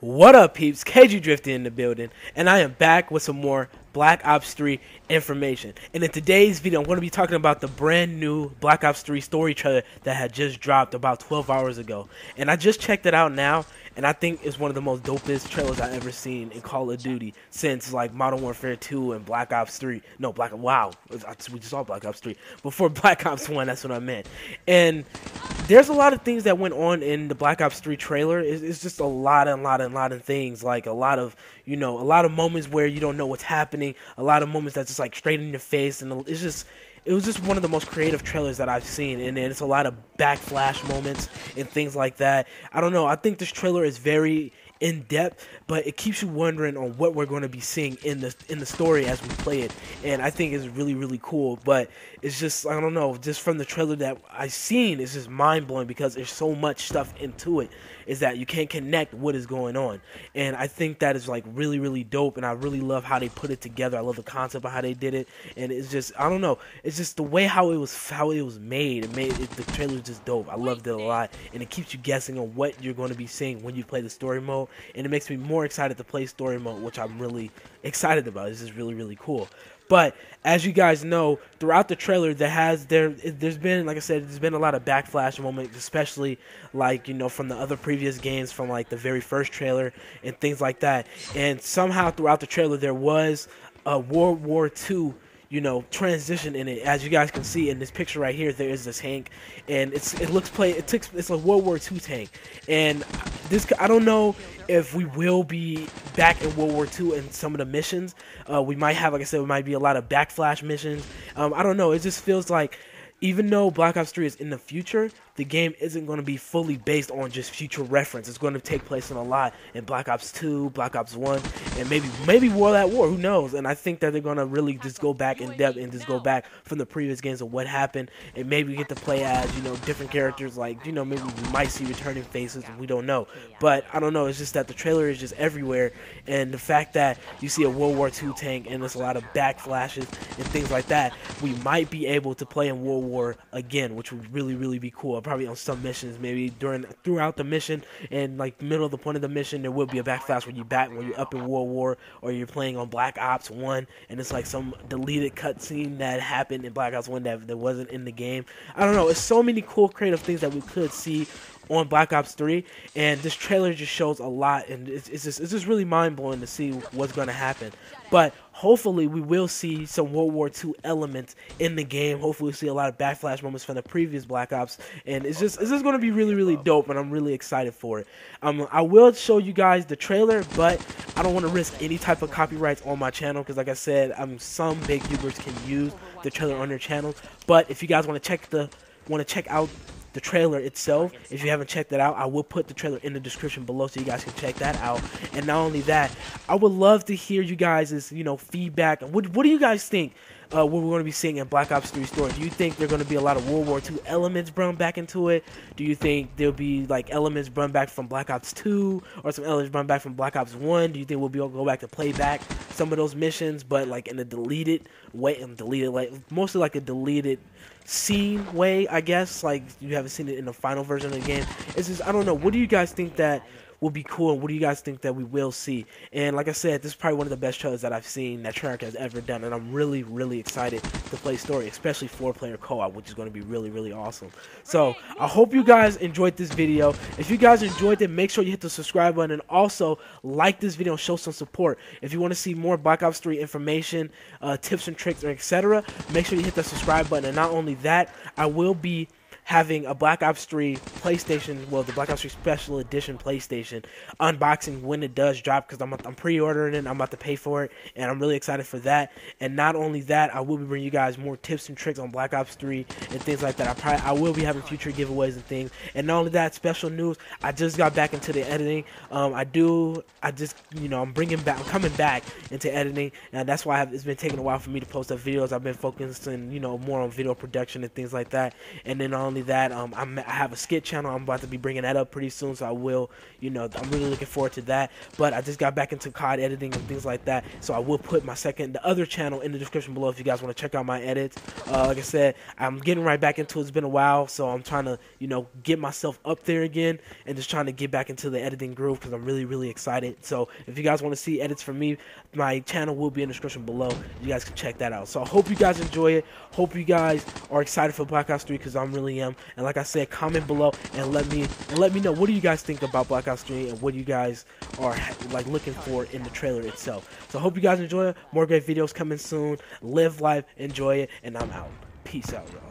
What up, peeps? KG Drifty in the building, and I am back with some more Black Ops 3 information. And in today's video, I'm going to be talking about the brand new Black Ops 3 story trailer that had just dropped about 12 hours ago. And I just checked it out now, and I think it's one of the most dopest trailers I've ever seen in Call of Duty since like Modern Warfare 2 and Black Ops 3. No, wow, we just saw Black Ops 3. Before Black Ops 1, that's what I meant. And there's a lot of things that went on in the Black Ops 3 trailer. It's just a lot of things, like a lot of moments where you don't know what's happening, a lot of moments that's just like straight in your face, and it was just one of the most creative trailers that I've seen, and it's a lot of backflash moments and things like that. I don't know, I think this trailer is very in-depth, but it keeps you wondering on what we're going to be seeing in the story as we play it, and I think it's really cool. But it's just, I don't know, just from the trailer that I've seen, it's just mind-blowing because there's so much stuff into it, is that you can't connect what is going on, and I think that is like really dope, and I really love how they put it together. I love the concept of how they did it, and it's just, I don't know, it's just the way how it was made. The trailer is just dope. I loved it a lot, and it keeps you guessing on what you're going to be seeing when you play the story mode. And it makes me more excited to play story mode, which I'm really excited about. This is really cool. But as you guys know, throughout the trailer, there's been, like I said, there's been a lot of backflash moments, especially like, you know, from the other previous games, from like the very first trailer and things like that. And somehow throughout the trailer, there was a World War II, you know, transition in it. As you guys can see in this picture right here, there is this tank, and it's a World War II tank, and this, I don't know if we will be back in World War II in some of the missions. We might have, like I said, it might be a lot of backflash missions. I don't know, it just feels like, even though Black Ops 3 is in the future, the game isn't going to be fully based on just future reference. It's going to take place in a lot in Black Ops 2, Black Ops 1, and maybe World at War, who knows? And I think that they're going to really just go back in depth and just go back from the previous games of what happened, and maybe we get to play as, you know, different characters, like, you know, maybe we might see returning faces, we don't know. But I don't know, it's just that the trailer is just everywhere, and the fact that you see a World War II tank and there's a lot of backflashes and things like that, we might be able to play in World War again, which would really be cool. Probably on some missions, maybe throughout the mission, and like middle of the point of the mission, there will be a backflash when you're up in World War, or you're playing on Black Ops 1, and it's like some deleted cutscene that happened in Black Ops 1 that wasn't in the game. I don't know, it's so many cool creative things that we could see on Black Ops 3, and this trailer just shows a lot, and it's just really mind-blowing to see what's going to happen. But hopefully we will see some World War II elements in the game. Hopefully we'll see a lot of backflash moments from the previous Black Ops, and it's just going to be really dope, and I'm really excited for it. I will show you guys the trailer, but I don't want to risk any type of copyrights on my channel, because like I said, some big YouTubers can use the trailer on their channels. But if you guys want to check out the trailer itself, if you haven't checked that out, I will put the trailer in the description below so you guys can check that out. And not only that, I would love to hear you guys' feedback. What do you guys think? What we're going to be seeing in Black Ops 3 story? Do you think there're going to be a lot of World War II elements brought back into it? Do you think there'll be like elements brought back from Black Ops 2, or some elements brought back from Black Ops 1? Do you think we'll be able to go back to play back some of those missions, but like in a deleted way, like mostly like a deleted scene way, I guess? Like you haven't seen it in the final version of the game. It's just, I don't know. What do you guys think that will be cool, and what do you guys think that we will see? And like I said, this is probably one of the best trailers that I've seen that Treyarch has ever done, and I'm really excited to play story, especially 4-player co-op, which is going to be really awesome. So I hope you guys enjoyed this video. If you guys enjoyed it, make sure you hit the subscribe button, and also like this video and show some support. If you want to see more Black Ops 3 information, tips and tricks, or etc., make sure you hit the subscribe button. And not only that, I will be having a Black Ops 3 PlayStation, well, the Black Ops 3 Special Edition PlayStation unboxing when it does drop, because I'm pre-ordering it, I'm about to pay for it, and I'm really excited for that. And not only that, I will be bringing you guys more tips and tricks on Black Ops 3 and things like that. I will be having future giveaways and things. And not only that, special news, I just got back into the editing. I'm coming back into editing, and that's why it's been taking a while for me to post up videos. I've been focusing, more on video production and things like that. And then only that, I have a skit channel. I'm about to be bringing that up pretty soon, so I will, you know, I'm really looking forward to that. But I just got back into COD editing and things like that, so I will put my other channel in the description below if you guys want to check out my edits. Like I said, I'm getting right back into it. It's been a while, so I'm trying to, you know, get myself up there again and just trying to get back into the editing groove because I'm really, really excited. So if you guys want to see edits from me, my channel will be in the description below. You guys can check that out. So I hope you guys enjoy it. Hope you guys are excited for Black Ops 3 because I really am. And like I said, comment below and let me know, what do you guys think about Black Ops 3 and what you guys are like looking for in the trailer itself. So I hope you guys enjoy it. More great videos coming soon. Live life, enjoy it, and I'm out. Peace out, y'all.